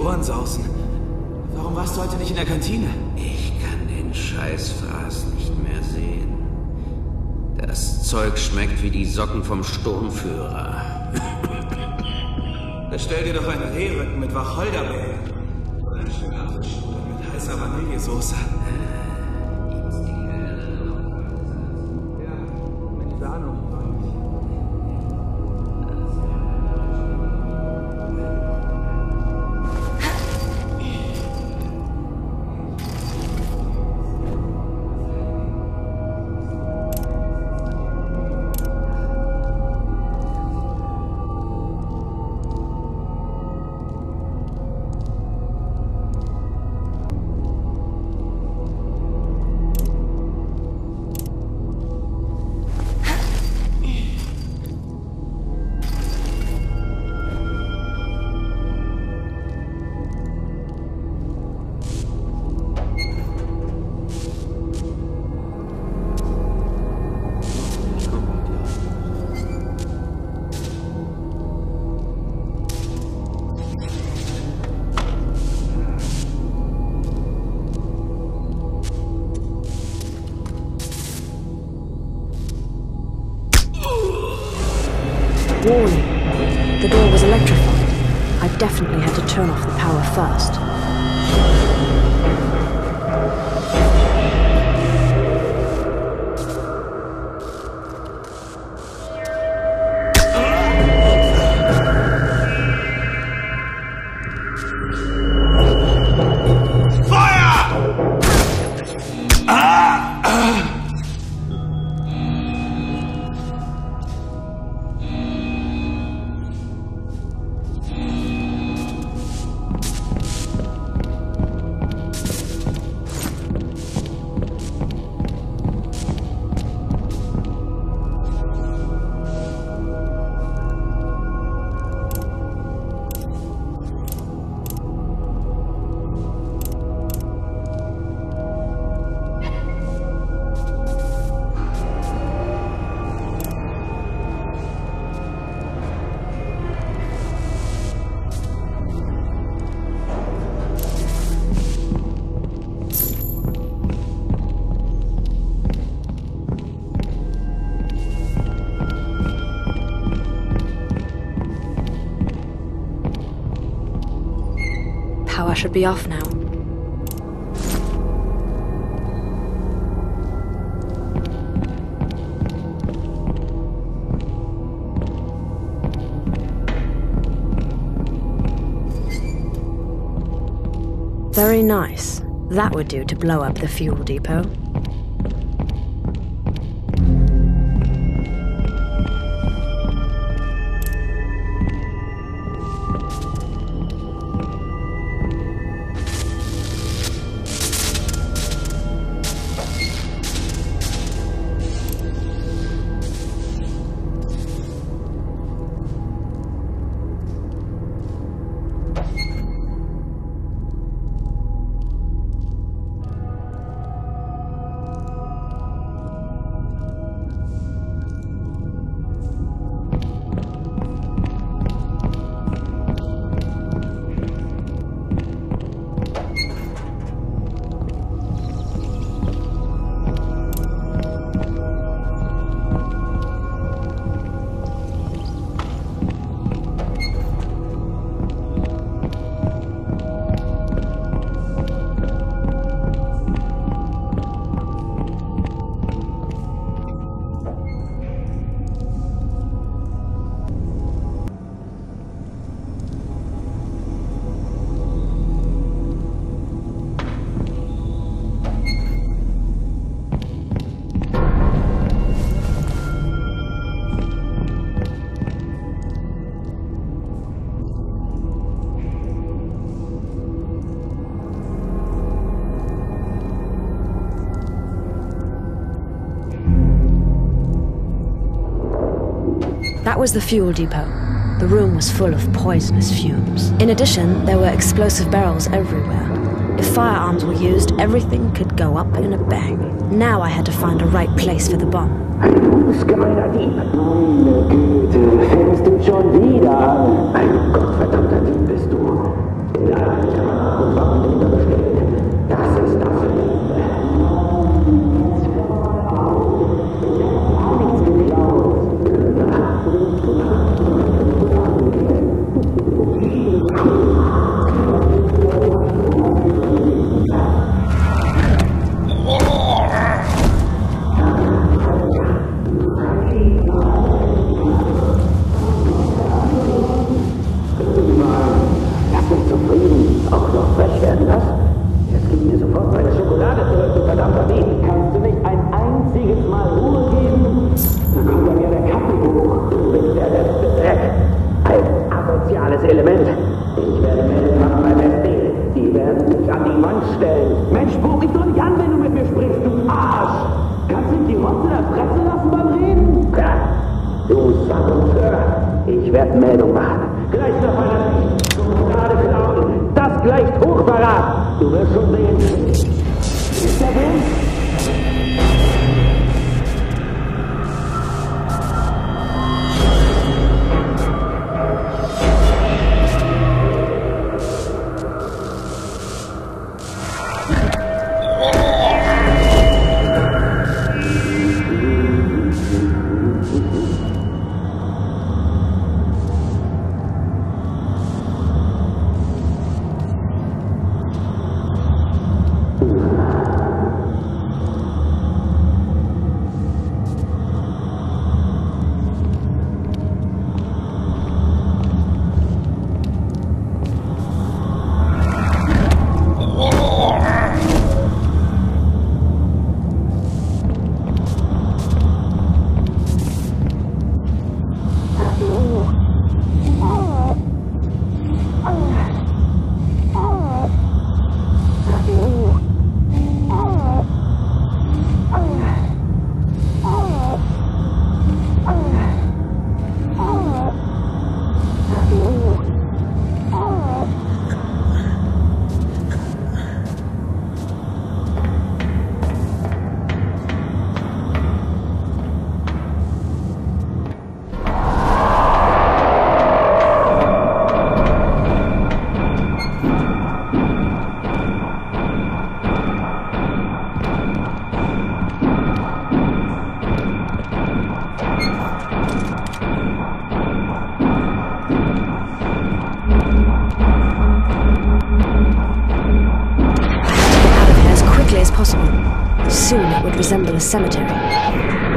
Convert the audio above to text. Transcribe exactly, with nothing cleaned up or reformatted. Ohren sausen. Warum warst du heute nicht in der Kantine? Ich kann den Scheißfraß nicht mehr sehen. Das Zeug schmeckt wie die Socken vom Sturmführer. Bestell dir doch einen Rehrücken mit Wacholderbeeren. Oder einen schönen Apfelstrudel mit heißer Vanillesoße. Warning. The door was electrified. I definitely had to turn off the power first. I should be off now. Very nice. That would do to blow up the fuel depot. That was the fuel depot. The room was full of poisonous fumes. In addition, there were explosive barrels everywhere. If firearms were used, everything could go up in a bang. Now I had to find a right place for the bomb. Ein Bußke meiner Dieb. Meine Güte, fängst du schon wieder an. Ein gottverdammter Dieb bist du. Soon it would resemble a cemetery.